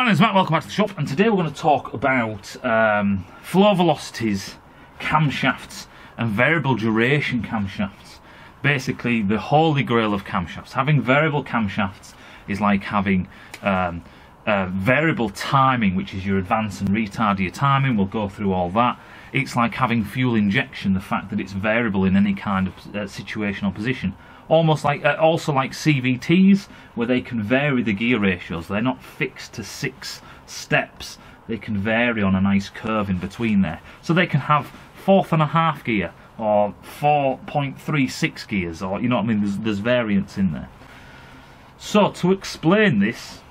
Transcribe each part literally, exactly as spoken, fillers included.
My name's Matt, welcome back to the shop, and today we're going to talk about um, floor velocities, camshafts and variable duration camshafts. Basically the holy grail of camshafts. Having variable camshafts is like having um, uh, variable timing, which is your advance and retard of your timing. We'll go through all that. It's like having fuel injection, the fact that it's variable in any kind of uh, situation or position. Almost like, uh, also like C V Ts, where they can vary the gear ratios. They're not fixed to six steps. They can vary on a nice curve in between there. So they can have fourth and a half gear, or four point three six gears, or you know what I mean, there's, there's variance in there. So to explain this,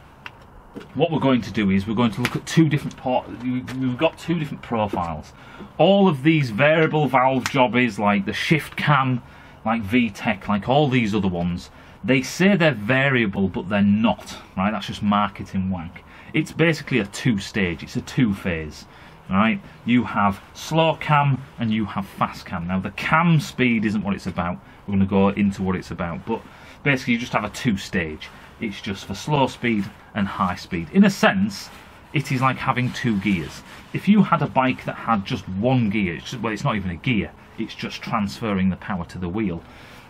what we're going to do is we're going to look at two different port we've got two different profiles. All of these variable valve jobbies, like the shift cam, like V TEC, like all these other ones, they say they're variable, but they're not, right? That's just marketing wank. It's basically a two-stage, it's a two-phase, right? You have slow cam and you have fast cam. Now, the cam speed isn't what it's about. We're going to go into what it's about, but basically you just have a two-stage. It's just for slow speed and high speed. In a sense, it is like having two gears. If you had a bike that had just one gear, it's just, well, it's not even a gear, it's just transferring the power to the wheel.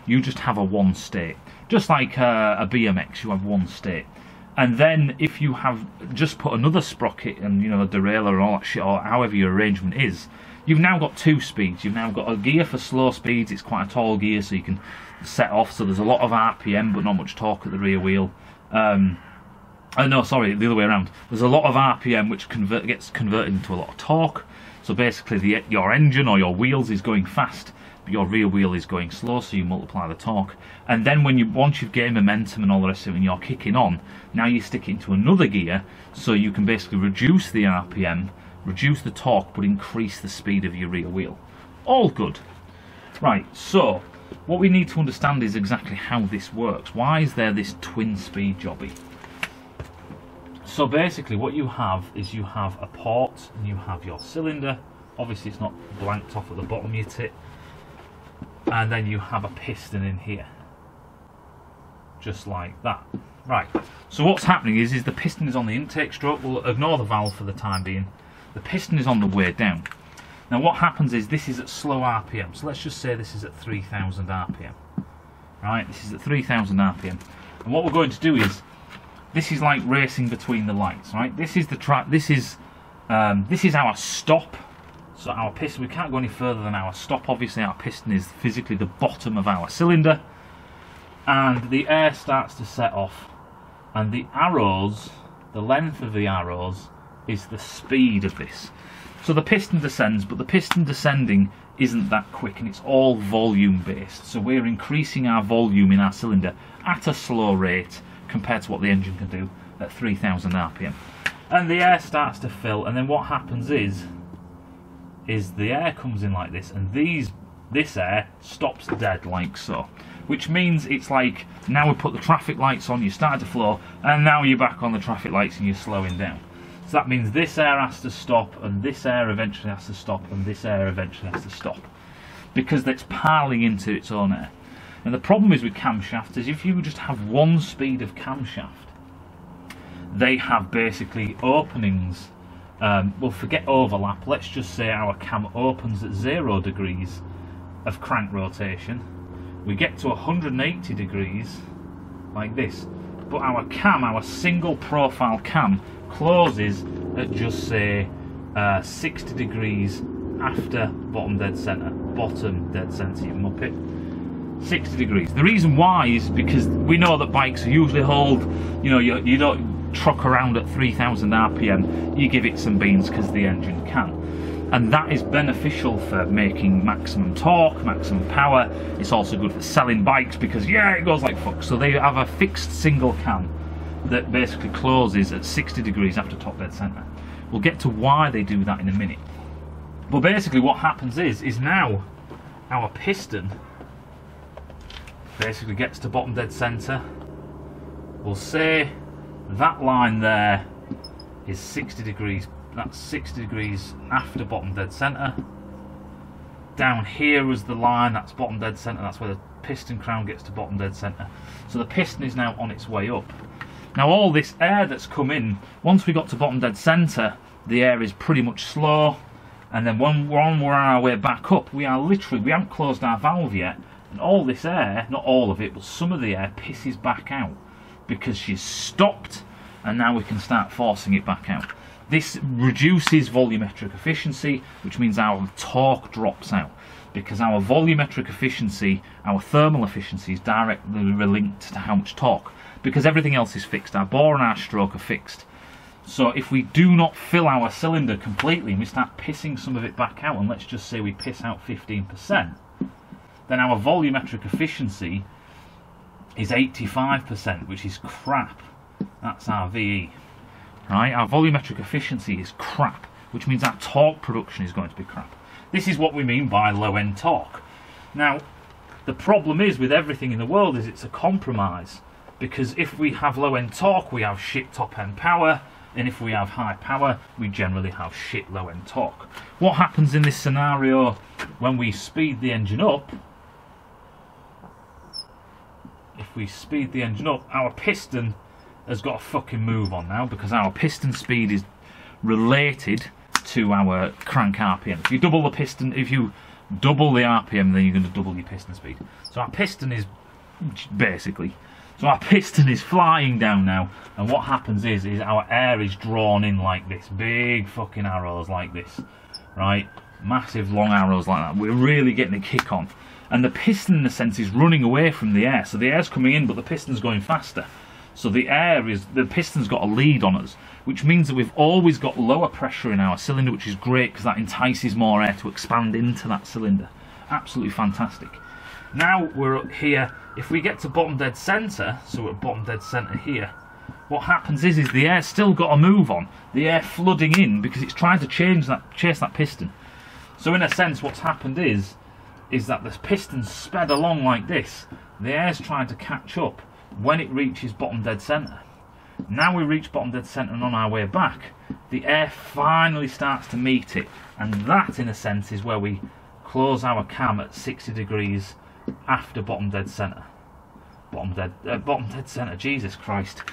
You just have a one state. Just like a, a B M X, you have one state. And then if you have just put another sprocket and, you know, a derailleur and all that shit, or however your arrangement is, you've now got two speeds. You've now got a gear for slow speeds. It's quite a tall gear, so you can set off. So there's a lot of R P M, but not much torque at the rear wheel. Um, Oh, no, sorry, the other way around. There's a lot of R P M which convert, gets converted into a lot of torque. So basically the, your engine or your wheels is going fast, but your rear wheel is going slow, so you multiply the torque. And then when you, once you've gained momentum and all the rest of it and you're kicking on, now you stick it into another gear, so you can basically reduce the R P M, reduce the torque, but increase the speed of your rear wheel. All good. Right, so what we need to understand is exactly how this works. Why is there this twin speed jobby? So basically what you have is you have a port and you have your cylinder. Obviously it's not blanked off at the bottom of your tip. And then you have a piston in here. Just like that. Right, so what's happening is, is the piston is on the intake stroke. We'll ignore the valve for the time being. The piston is on the way down. Now what happens is this is at slow R P M. So let's just say this is at three thousand R P M. Right, this is at three thousand R P M. And what we're going to do is, this is like racing between the lights, right? This is the track. This is um, this is our stop. So our piston. We can't go any further than our stop. Obviously, our piston is physically the bottom of our cylinder, and the air starts to set off. And the arrows, the length of the arrows, is the speed of this. So the piston descends, but the piston descending isn't that quick, and it's all volume based. So we're increasing our volume in our cylinder at a slow rate, compared to what the engine can do at three thousand R P M. And the air starts to fill, and then what happens is, is the air comes in like this, and these, this air stops dead like so. Which means it's like, now we put the traffic lights on, you start to flow, and now you're back on the traffic lights and you're slowing down. So that means this air has to stop, and this air eventually has to stop, and this air eventually has to stop. Because it's piling into its own air. And the problem is with camshafts is if you just have one speed of camshaft, they have basically openings. Um, well, forget overlap. Let's just say our cam opens at zero degrees of crank rotation. We get to one hundred eighty degrees like this. But our cam, our single profile cam, closes at just say uh, sixty degrees after bottom dead centre. Bottom dead centre, you muppet. sixty degrees. The reason why is because we know that bikes usually hold, you know, you, you don't truck around at three thousand R P M, you give it some beans because the engine can. And that is beneficial for making maximum torque, maximum power. It's also good for selling bikes because, yeah, it goes like fuck. So they have a fixed single cam that basically closes at sixty degrees after top dead centre. We'll get to why they do that in a minute. But basically what happens is, is now our piston basically gets to bottom dead centre. We'll say that line there is sixty degrees, that's sixty degrees after bottom dead centre. Down here was the line, that's bottom dead centre, that's where the piston crown gets to bottom dead centre. So the piston is now on its way up. Now all this air that's come in, once we got to bottom dead centre, the air is pretty much slow, and then when we're on we're on our way back up, we are literally, we haven't closed our valve yet, and all this air, not all of it, but some of the air pisses back out because she's stopped, and now we can start forcing it back out. This reduces volumetric efficiency, which means our torque drops out, because our volumetric efficiency, our thermal efficiency, is directly linked to how much torque, because everything else is fixed. Our bore and our stroke are fixed. So if we do not fill our cylinder completely and we start pissing some of it back out, and let's just say we piss out fifteen percent, then our volumetric efficiency is eighty-five percent, which is crap. That's our V E. Right? Our volumetric efficiency is crap, which means our torque production is going to be crap. This is what we mean by low-end torque. Now, the problem is with everything in the world is it's a compromise, because if we have low-end torque, we have shit top-end power, and if we have high power, we generally have shit low-end torque. What happens in this scenario when we speed the engine up? If we speed the engine up, our piston has got a fucking move on now, because our piston speed is related to our crank R P M. If you double the piston, if you double the R P M, then you're going to double your piston speed. So our piston is basically, so our piston is flying down now, and what happens is, is our air is drawn in like this, big fucking arrows like this, right? Massive long arrows like that. We're really getting a kick on, and the piston in a sense is running away from the air. So the air's coming in, but the piston's going faster. So the air is, the piston's got a lead on us, which means that we've always got lower pressure in our cylinder, which is great because that entices more air to expand into that cylinder. Absolutely fantastic. Now we're up here, if we get to bottom dead centre, so we're at bottom dead centre here, what happens is, is the air's still got a move on, the air flooding in because it's trying to change that, chase that piston. So in a sense what's happened is, is that the piston's sped along like this, the air's trying to catch up when it reaches bottom dead centre. Now we reach bottom dead centre, and on our way back the air finally starts to meet it, and that in a sense is where we close our cam at sixty degrees after bottom dead centre. Bottom dead uh, bottom dead centre, Jesus Christ.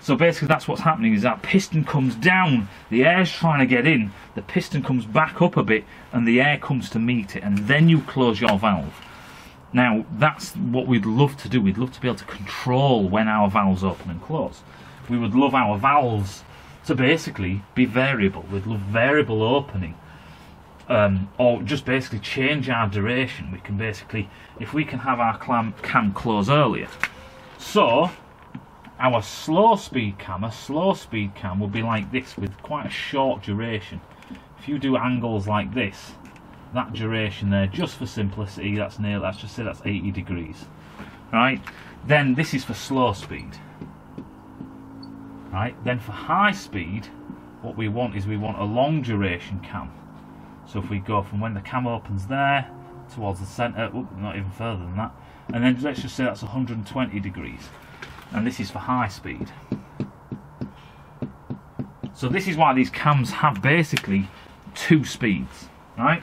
So basically that's what's happening, is that piston comes down, the air's trying to get in, the piston comes back up a bit and the air comes to meet it, and then you close your valve. Now that's what we'd love to do. We'd love to be able to control when our valves open and close. We would love our valves to basically be variable. We'd love variable opening, um, or just basically change our duration. We can basically, if we can have our cam close earlier. So our slow speed cam, a slow speed cam would be like this with quite a short duration. If you do angles like this, that duration there, just for simplicity, that's near, let's just say that's eighty degrees, right? Then this is for slow speed, right? Then for high speed, what we want is we want a long duration cam. So if we go from when the cam opens there towards the center, oops, not even further than that, and then let's just say that's one hundred twenty degrees, and this is for high speed. So this is why these cams have basically two speeds, right?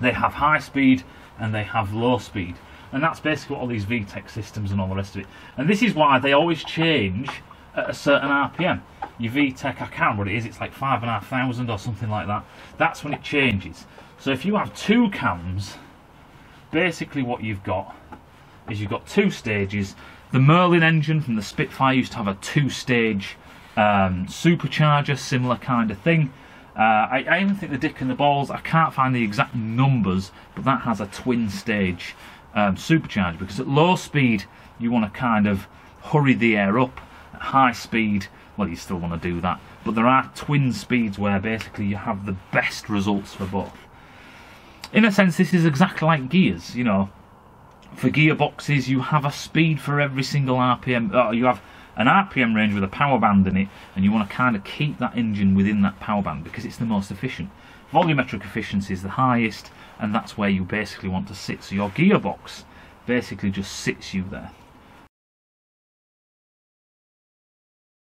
They have high speed and they have low speed, and that's basically what all these V TEC systems and all the rest of it. And this is why they always change at a certain R P M. Your V TEC, I can't remember what it is, it's like five and a half thousand or something like that. That's when it changes. So if you have two cams, basically what you've got is you've got two stages. The Merlin engine from the Spitfire used to have a two-stage um, supercharger, similar kind of thing. Uh, I, I even think the dick and the balls, I can't find the exact numbers, but that has a twin stage um, supercharger, because at low speed you want to kind of hurry the air up. At high speed, well, you still want to do that, but there are twin speeds where basically you have the best results for both. In a sense this is exactly like gears, you know, for gearboxes you have a speed for every single R P M, uh, you have an R P M range with a power band in it, and you want to kind of keep that engine within that power band because it's the most efficient. Volumetric efficiency is the highest, and that's where you basically want to sit. So your gearbox basically just sits you there.